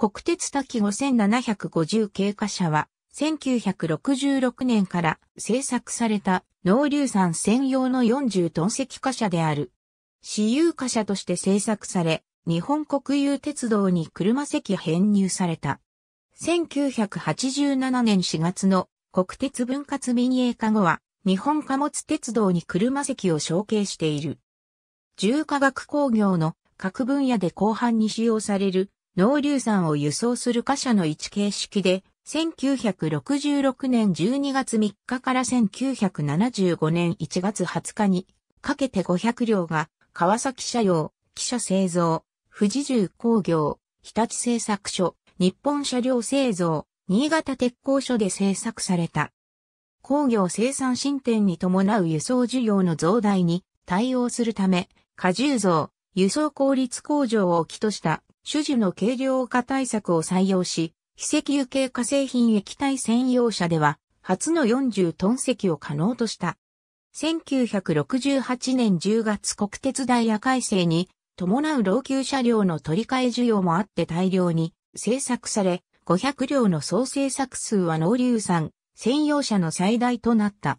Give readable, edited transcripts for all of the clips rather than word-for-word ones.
国鉄多機5750系貨車は、1966年から製作された濃硫酸専用の40トン積貨車である。私有貨車として製作され、日本国有鉄道に車籍編入された。1987年4月の国鉄分割民営化後は、日本貨物鉄道に車籍を承継している。重化学工業の各分野で広範に使用される濃硫酸を輸送する貨車の一形式で、1966年12月3日から1975年1月20日にかけて500両が川崎車用、汽車製造、富士重工業、日立製作所、日本車両製造、新潟鉄工所で製作された。工業生産進展に伴う輸送需要の増大に対応するため、荷重増、輸送効率向上を基とした種々の軽量化対策を採用し、非石油系化製品液体専用車では初の40トン積を可能とした。1968年10月国鉄ダイヤ改正に伴う老朽車両の取り替え需要もあって大量に製作され、500両の総製作数は濃硫酸専用車の最大となった。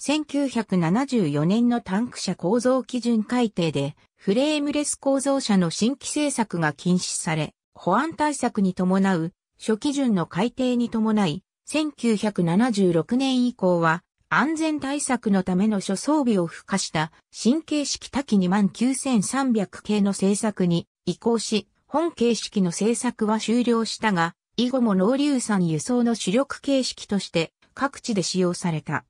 1974年のタンク車構造基準改定で、フレームレス構造車の新規製作が禁止され、保安対策に伴う諸基準の改定に伴い、1976年以降は、安全対策のための諸装備を付加した新形式多機29300系の製作に移行し、本形式の製作は終了したが、以後も濃硫酸輸送の主力形式として各地で使用された。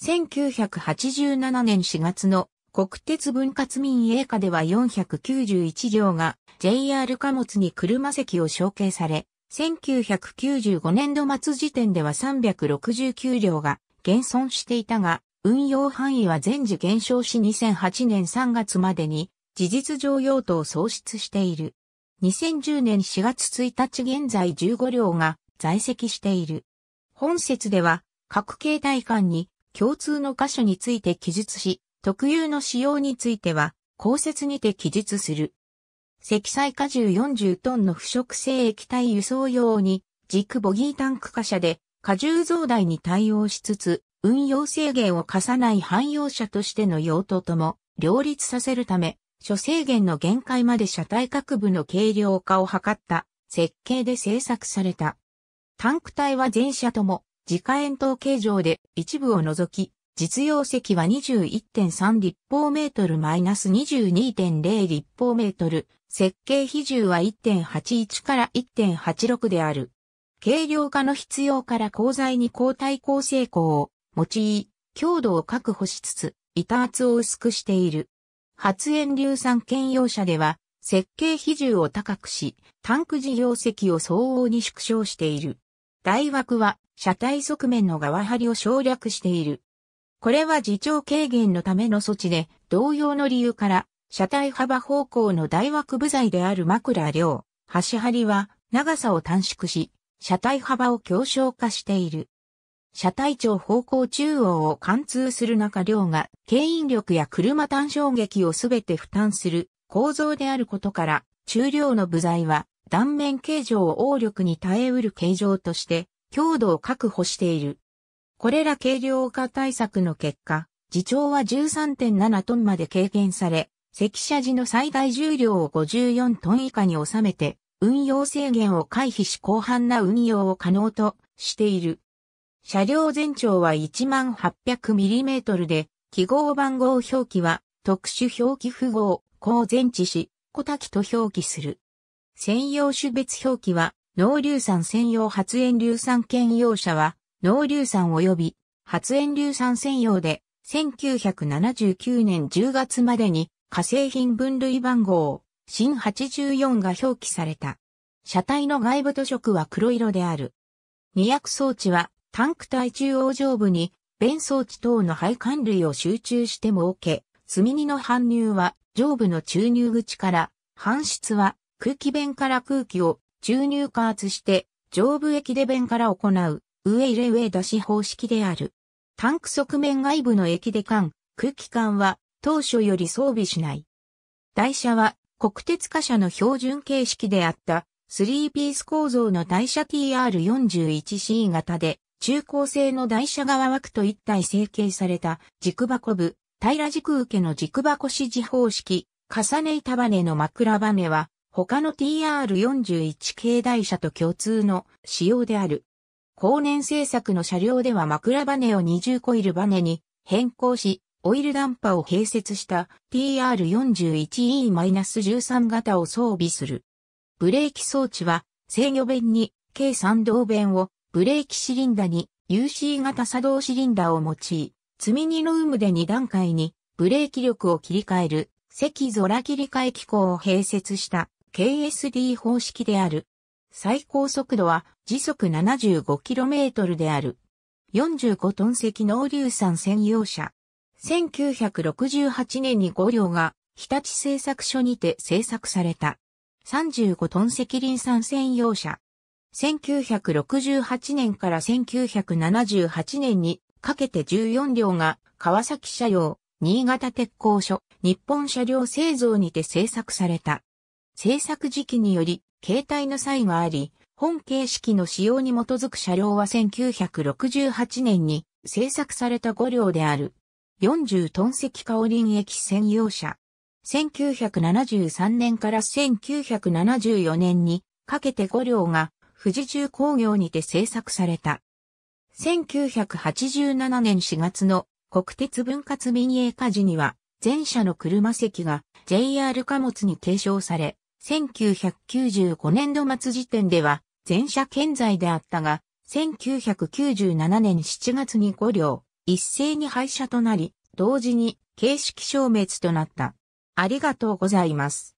1987年4月の国鉄分割民営化では491両が JR 貨物に車籍を承継され、1995年度末時点では369両が現存していたが、運用範囲は全時減少し2008年3月までに事実上用途を喪失している。2010年4月1日現在15両が在籍している。本節では各形態間に共通の箇所について記述し、特有の仕様については後節にて記述する。積載荷重40トンの腐食性液体輸送用に軸ボギータンク貨車で荷重増大に対応しつつ、運用制限を課さない汎用車としての用途とも両立させるため、諸制限の限界まで車体各部の軽量化を図った設計で製作された。タンク体は全車とも自家円筒形状で一部を除き、実用積は 21.3 立方メートル -22.0 立方メートル、設計比重は 1.81 から 1.86 である。軽量化の必要から鋼材に鋼体構成鋼を用い、強度を確保しつつ、板厚を薄くしている。発煙硫酸兼用車では、設計比重を高くし、タンク事業積を相応に縮小している。台枠は、車体側面の側張りを省略している。これは自重軽減のための措置で、同様の理由から、車体幅方向の台枠部材である枕両、端張りは、長さを短縮し、車体幅を強小化している。車体長方向中央を貫通する中両が牽引力や車単衝撃をすべて負担する構造であることから、中両の部材は断面形状を応力に耐えうる形状として強度を確保している。これら軽量化対策の結果、自重は 13.7 トンまで軽減され、積車時の最大重量を54トン以下に収めて、運用制限を回避し広範な運用を可能としている。車両全長は 18,800mm で、記号番号表記は特殊表記符号、こう前置し、小滝と表記する。専用種別表記は、濃硫酸専用発煙硫酸兼用車は、濃硫酸及び発煙硫酸専用で、1979年10月までに、化成品分類番号、新84が表記された。車体の外部塗色は黒色である。二役装置は、タンク体中央上部に、弁装置等の配管類を集中して設け、積荷の搬入は上部の注入口から、搬出は空気弁から空気を注入加圧して、上部液出弁から行う、上入れ上出し方式である。タンク側面外部の液出管、空気管は当初より装備しない。台車は国鉄貨車の標準形式であった、3ピース構造の台車 TR41C 型で、中高性の台車側枠と一体成形された軸箱部、平軸受けの軸箱支持方式、重ね板バネの枕バネは、他の TR41 系台車と共通の仕様である。後年製作の車両では枕バネを20コイルバネに変更し、オイルダンパを併設した TR41E-13 型を装備する。ブレーキ装置は制御弁に計3動弁を、ブレーキシリンダに UC 型作動シリンダを用い、積み荷の有無で2段階にブレーキ力を切り替える積空切り替え機構を併設した。KSD 方式である。最高速度は時速 75km である。45トン積納硫酸専用車。1968年に5両が日立製作所にて製作された。35トン積リン酸専用車。1968年から1978年にかけて14両が川崎車両、新潟鉄工所、日本車両製造にて製作された。製作時期により、形態の差異があり、本形式の仕様に基づく車両は1968年に製作された5両である。40トン積カオリン液専用車。1973年から1974年にかけて5両が富士重工業にて製作された。1987年4月の国鉄分割民営化時には、前車の車席が JR 貨物に継承され、1995年度末時点では全車健在であったが、1997年7月に5両、一斉に廃車となり、同時に形式消滅となった。ありがとうございます。